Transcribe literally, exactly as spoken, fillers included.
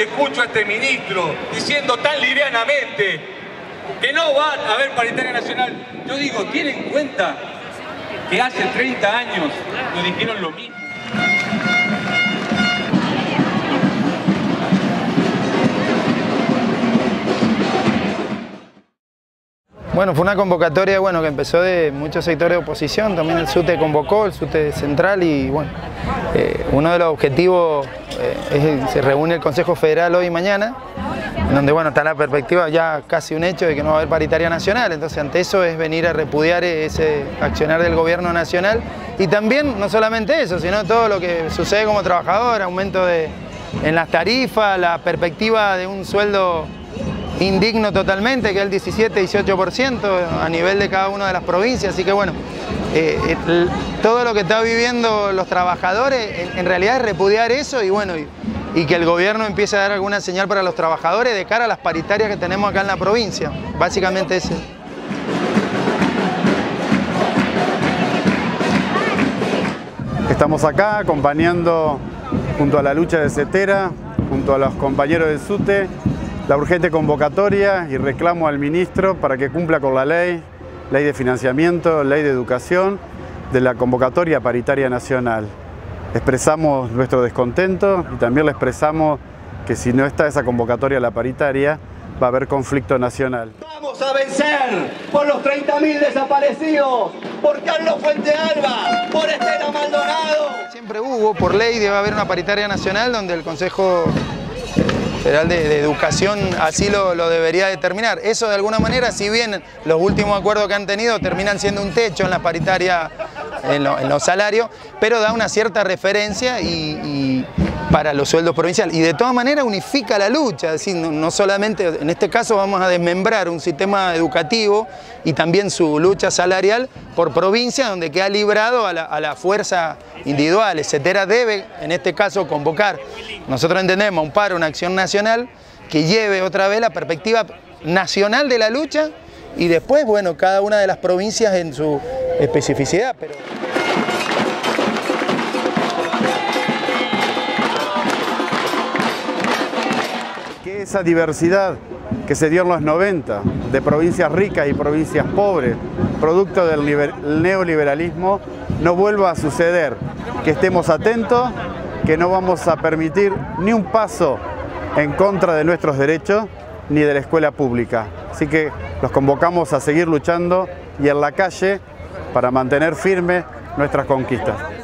y escucho a este ministro diciendo tan livianamente que no va a haber paritaria nacional. Yo digo, ten en cuenta que hace treinta años nos dijeron lo mismo. Bueno, fue una convocatoria bueno, que empezó de muchos sectores de oposición, también el SUTE convocó, el SUTE central y bueno, eh, uno de los objetivos eh, es, se reúne el Consejo Federal hoy y mañana, en donde bueno, está la perspectiva ya casi un hecho de que no va a haber paritaria nacional, entonces ante eso es venir a repudiar ese accionar del gobierno nacional y también no solamente eso, sino todo lo que sucede como trabajador, aumento de, en las tarifas, la perspectiva de un sueldo indigno totalmente, que es el diecisiete dieciocho por ciento a nivel de cada una de las provincias, así que bueno, eh, eh, todo lo que están viviendo los trabajadores en, en realidad es repudiar eso y bueno, y, y que el gobierno empiece a dar alguna señal para los trabajadores de cara a las paritarias que tenemos acá en la provincia, básicamente ese. Estamos acá acompañando junto a la lucha de Cetera, junto a los compañeros de SUTE, la urgente convocatoria y reclamo al ministro para que cumpla con la ley, ley de financiamiento, ley de educación, de la convocatoria paritaria nacional. Expresamos nuestro descontento y también le expresamos que si no está esa convocatoria a la paritaria, va a haber conflicto nacional. Vamos a vencer por los treinta mil desaparecidos, por Carlos Fuentealba, por Estela Maldonado. Siempre hubo, por ley, debe haber una paritaria nacional donde el Consejo Federal de, de Educación así lo, lo debería determinar. Eso de alguna manera, si bien los últimos acuerdos que han tenido terminan siendo un techo en la paritaria, en, lo, en los salarios, pero da una cierta referencia y, y para los sueldos provinciales. Y de todas maneras unifica la lucha, es decir, no, no solamente, en este caso vamos a desmembrar un sistema educativo y también su lucha salarial por provincia, donde queda librado a la, a la fuerza individual. Etcétera debe, en este caso, convocar. Nosotros entendemos un paro, una acción nacional que lleve otra vez la perspectiva nacional de la lucha y después, bueno, cada una de las provincias en su especificidad. Pero... que esa diversidad que se dio en los noventa, de provincias ricas y provincias pobres, producto del neoliberalismo, no vuelva a suceder, que estemos atentos, que no vamos a permitir ni un paso en contra de nuestros derechos ni de la escuela pública. Así que los convocamos a seguir luchando y en la calle para mantener firme nuestras conquistas.